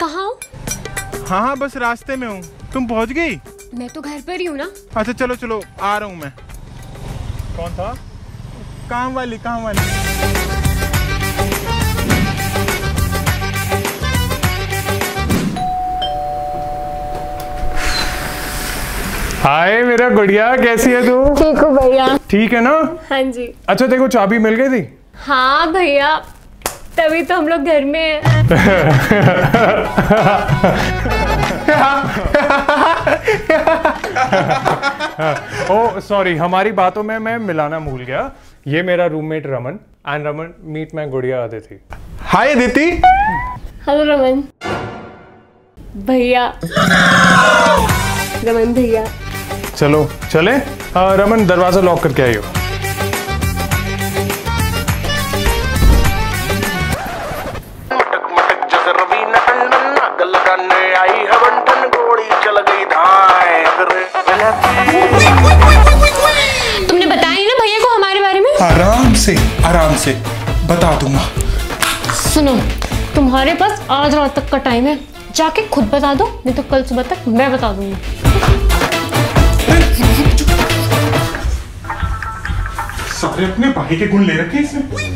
कहाँ हो? हाँ हाँ बस रास्ते में हूँ। तुम पहुँच गई? मैं तो घर पर ही हूँ ना। अच्छा चलो चलो आ रहा हूँ मैं। कौन था? काम वाली। हाय मेरा गुड़िया, कैसी है तू? ठीक हो भैया? ठीक है ना? हाँ जी। अच्छा तेरे को चाबी मिल गई थी? हाँ भैया, तभी तो हम लोग घर में हैं। ओह सॉरी, हमारी बातों में मैं मिलाना भूल गया। ये मेरा roommate Raman, and Raman meet my gudiya Aditi. Hi Aditi. Hello Raman bhaiya. Raman भैया चलो चले। रमन दरवाजा लॉक करके आई हो। तुमने बताया ना भैया को हमारे बारे में? आराम से बता दूंगा। सुनो, तुम्हारे पास आज रात तक का टाइम है, जाके खुद बता दो, नहीं तो कल सुबह तक मैं बता दूंगी। सारे अपने भाई के गुण ले रखे इसने।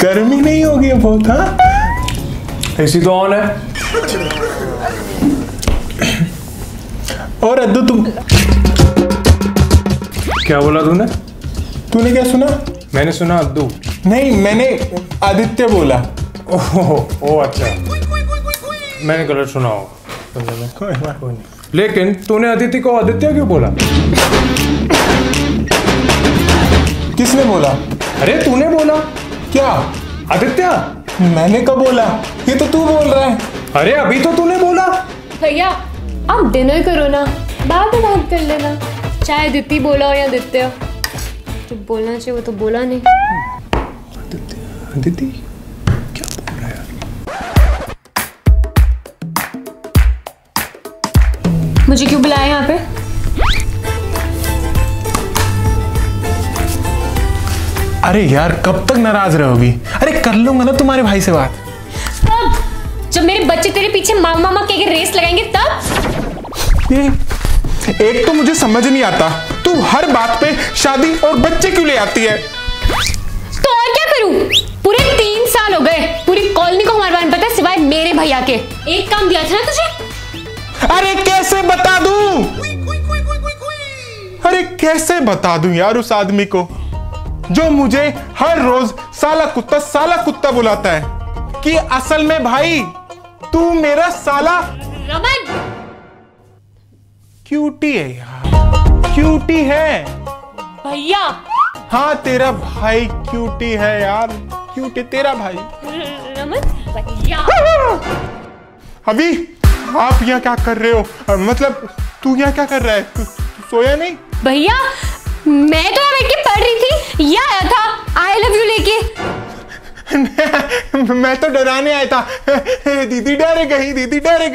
गर्मी नहीं होगी बहुत? हाँ एसी तो ऑन है। और अद्दू तुम क्या बोला तूने? तूने क्या सुना? मैंने सुना अद्दू। नहीं, मैंने आदित्य बोला। ओह अच्छा, मैंने गलत सुना होगा। लेकिन तूने अदिति को आदित्य क्यों बोला? किसने बोला? अरे तूने बोला। क्या आदित्य? मैंने कब बोला? ये तो तू बोल रहा है। अरे अभी तो तूने बोला। भैया आप डिनर करो ना, बाद में बात कर लेना, चाहे दिति बोला हो या दित्य। जो बोलना चाहिए वो तो बोला नहीं। दिति क्या बोल रहा है? मुझे क्यों बुलाया यहाँ पे? अरे यार कब तक नाराज रहोगी? अरे कर लूंगा ना तुम्हारे भाई से बात। तब जब मेरे बच्चे तेरे पीछे मामा के रेस लगाएंगे तब। एक तो मुझे समझ नहीं आता, तू हर बात पे शादी और बच्चे क्यों ले आती है? तो और क्या करूं? पूरे 3 साल हो गए, पूरी कॉलोनी को हमारे बारे में पता है सिवाय मेरे भैया के। एक काम दिया था ना तुझे। अरे कैसे बता दूं? अरे कैसे बता दूं यार उस आदमी को जो मुझे हर रोज साला कुत्ता बुलाता है कि असल में भाई तू मेरा साला रमन क्यूटी है यार, क्यूटी है भैया। हाँ तेरा भाई क्यूटी है यार, क्यूटी तेरा भाई। रमन भैया अभी आप यहाँ क्या कर रहे हो? मतलब तू यहाँ क्या कर रहा है? तू सोया नहीं? भैया मैं तो यहाँ बैठ के पढ़ रही थी, यह आया था आई लव यू लेके। मैं तो डराने आया था। दीदी डर गई। मैं डर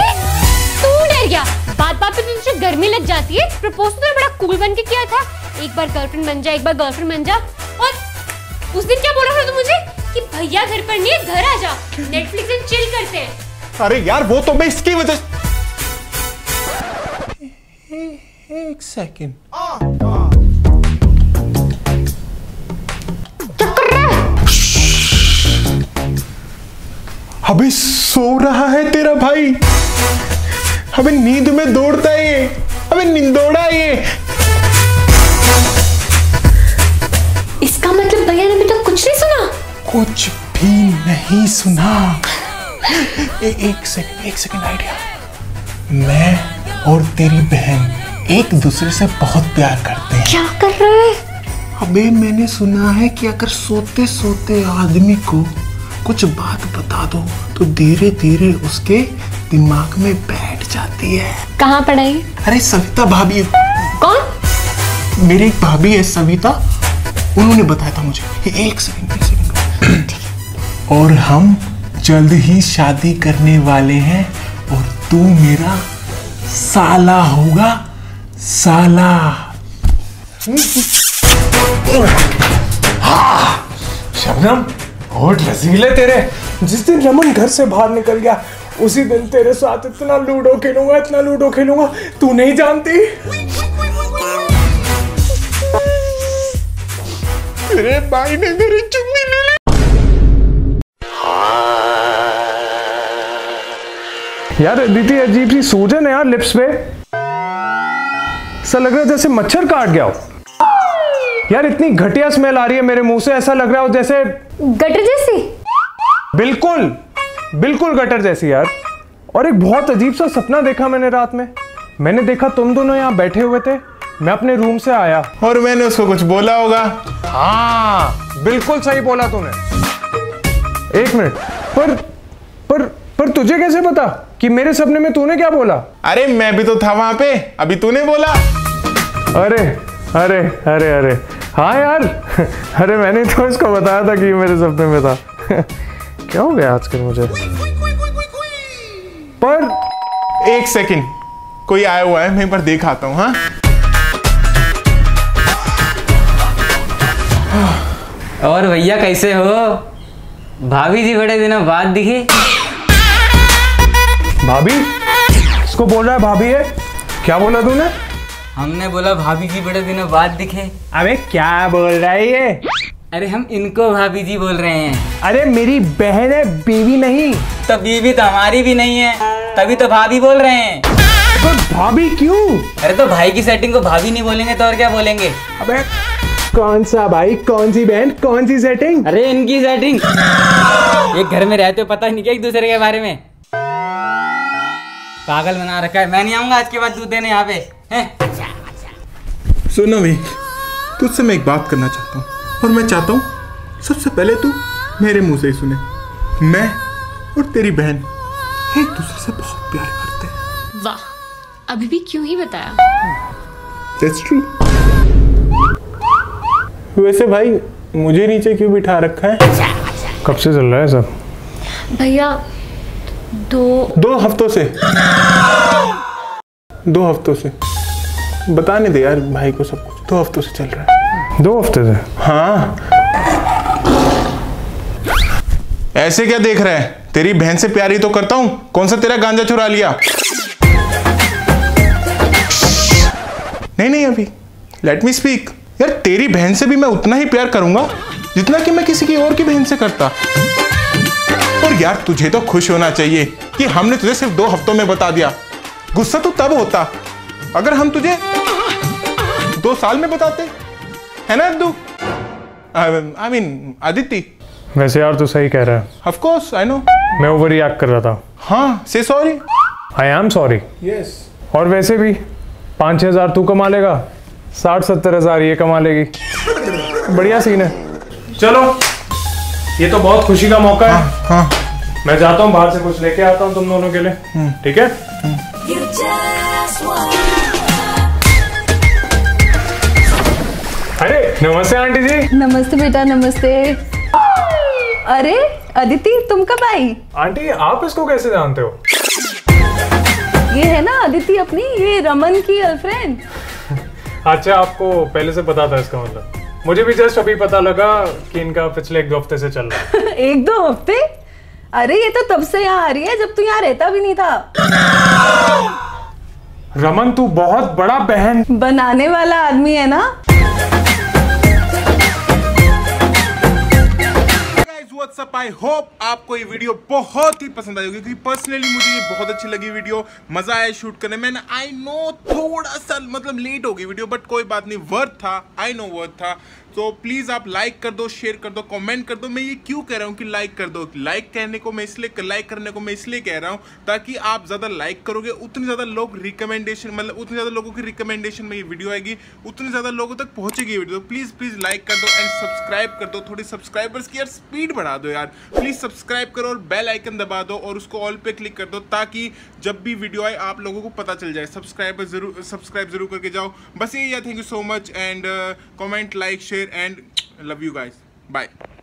गई? बात पे तुझे गर्मी लग जाती है। प्रपोज तो बड़ा कूल बन के किया था, एक बार गर्लफ्रेंड बन जा। और उस दिन क्या बोला था तू मुझे कि भैया घर पर नहीं है, घर आ जा, नेटफ्लिक्स एंड चिल करते हैं। अरे यार वो तो मैं इसकी वजह से। एक सेकंड, क्या कर रहा है? अभी सो रहा है तेरा भाई, अबे नींद में दौड़ता है ये, अबे निंदोड़ा है ये। इसका मतलब भैया ने भी तो कुछ नहीं सुना। कुछ भी नहीं सुना। एक सेकंड आइडिया। मैं और तेरी बहन एक दूसरे से बहुत प्यार करते हैं। क्या कर रहे हैं? अबे मैंने सुना है कि अगर सोते सोते आदमी को कुछ बात बता दो तो धीरे धीरे उसके दिमाग में बैठ जाती है। कहाँ पढ़ाई? अरे सविता भाभी। कौन? मेरी एक भाभी है सविता, उन्होंने बताया था मुझे। एक सेकंड। और हम जल्द ही शादी करने वाले हैं और तू मेरा साला होगा, साला। हाँ, शबनम होंठ रसीले तेरे। जिस दिन रमन घर से बाहर निकल गया उसी दिन तेरे साथ इतना लूडो खेलूंगा, इतना लूडो खेलूंगा, तू नहीं जानती। तेरे भाई ने मेरी चुम्मी ले ली। यार दीदी अजीब सी सूजन है यार लिप्स पे, ऐसा लग रहा है जैसे मच्छर काट गया हो। यार इतनी घटिया स्मेल आ रही है मेरे मुंह से, ऐसा लग रहा हो जैसे गटर जैसी। बिल्कुल बिल्कुल गटर जैसी यार। और एक बहुत अजीब सा सपना देखा मैंने रात में। मैंने देखा तुम दोनों यहाँ बैठे हुए थे, मैं अपने रूम से आया और मैंने उसको कुछ बोला होगा। हाँ बिल्कुल सही बोला तूने। एक मिनट, पर तुझे कैसे पता कि मेरे सपने में तूने क्या बोला? अरे मैं भी तो था वहां पे, अभी तूने बोला। अरे अरे अरे अरे हाँ यार, अरे मैंने तो इसको बताया था कि मेरे सपने में था। क्या हो गया आजकल मुझे? पर एक सेकेंड, कोई आया हुआ है, मैं एक बार देख आता हूँ। हाँ और भैया कैसे हो? भाभी जी बड़े दिनों बाद दिखी। भाभी? इसको बोल रहा है भाभी है? क्या बोला तूने? हमने बोला भाभी जी बड़े दिनों बाद दिखे। अबे क्या बोल रहा है ये? अरे हम इनको भाभी जी बोल रहे हैं। अरे मेरी बहन है, बीवी नहीं। तो बीवी तो हमारी भी नहीं है, तभी तो भाभी बोल रहे हैं। तो भाभी क्यों? अरे तो भाई की सेटिंग को भाभी नहीं बोलेंगे तो और क्या बोलेंगे? अबे कौन सा भाई, कौन सी बहन, कौन सी सेटिंग? अरे इनकी सेटिंग। एक घर में रहते हो, पता नहीं क्या एक दूसरे के बारे में। पागल बना रखा है। मैं नहीं आऊंगा आज के बाद दूध देने यहाँ पे। सुन नवी, तुझसे मैं एक बात करना चाहता हूँ और मैं चाहता हूँ सबसे पहले तू मेरे मुंह से ही सुने। मैं और तेरी बहन एक दूसरे से बहुत प्यार करते हैं। वाह, अभी भी क्यों ही बताया? That's true. वैसे भाई मुझे नीचे क्यों बिठा रखा है? कब से चल रहा है सब? भैया दो हफ्तों से बताने दे यार भाई को सब कुछ। 2 हफ्तों से चल रहा है। 2 हफ्ते से? हाँ। ऐसे क्या देख रहा है? तेरी बहन से प्यारी तो करता हूँ, कौन सा तेरा गांजा चुरा लिया? नहीं नहीं अभी लेट मी स्पीक। यार तेरी बहन से भी मैं उतना ही प्यार करूंगा जितना कि मैं किसी की और की बहन से करता। और यार तुझे तो खुश होना चाहिए कि हमने तुझे सिर्फ 2 हफ्तों में बता दिया। गुस्सा तो तब होता अगर हम तुझे 2 साल में बताते, है ना अद्दू? I mean Aditya. वैसे यार तू सही कह रहा है। ऑफ कोर्स आई नो, मैं ओवररिएक्ट कर रहा था। हाँ से sorry. I am sorry. Yes. और वैसे भी 5-6 हज़ार तू कमा लेगा, 60-70 हज़ार ये कमा लेगी। बढ़िया सीन है। चलो ये तो बहुत खुशी का मौका है। हाँ, हाँ। मैं जाता हूँ बाहर से कुछ लेके आता हूँ तुम दोनों के लिए। ठीक है? अरे नमस्ते आंटी जी। नमस्ते बेटा, नमस्ते। अरे अदिति तुम कब आई? आंटी आप इसको कैसे जानते हो? ये है ना अदिति अपनी, ये रमन की गर्लफ्रेंड। अच्छा आपको पहले से पता था इसका मतलब? मुझे भी जस्ट अभी पता लगा कि इनका पिछले 1-2 हफ्ते से चल रहा है। 1-2 हफ्ते? अरे ये तो तब से यहाँ आ रही है जब तू यहाँ रहता भी नहीं था। रमन तू बहुत बड़ा बहन बनाने वाला आदमी है ना। आई होप आपको ये वीडियो बहुत ही पसंद आई होगी, क्योंकि पर्सनली मुझे ये बहुत अच्छी लगी वीडियो, मजा आया शूट करने में। आई नो थोड़ा सा मतलब लेट होगी वीडियो, बट कोई बात नहीं, वर्थ था। आई नो वर्थ था। तो प्लीज़ आप लाइक कर दो, शेयर कर दो, कमेंट कर दो। मैं ये क्यों कह रहा हूँ कि लाइक कर दो? लाइक करने को मैं इसलिए कह रहा हूँ ताकि आप ज़्यादा लाइक करोगे उतने ज़्यादा लोग रिकमेंडेशन, मतलब उतने ज़्यादा लोगों की रिकमेंडेशन में ये वीडियो आएगी, उतने ज़्यादा लोगों तक पहुँचेगी वीडियो। प्लीज़ लाइक कर दो एंड सब्सक्राइब कर दो। थोड़ी सब्सक्राइबर्स की यार स्पीड बढ़ा दो यार। प्लीज़ सब्सक्राइब करो और बेल आइकन दबा दो और उसको ऑल पे क्लिक कर दो ताकि जब भी वीडियो आए आप लोगों को पता चल जाए। सब्सक्राइब ज़रूर करके जाओ। बस यही है। Thank you so much and comment, like, share and love you guys. Bye.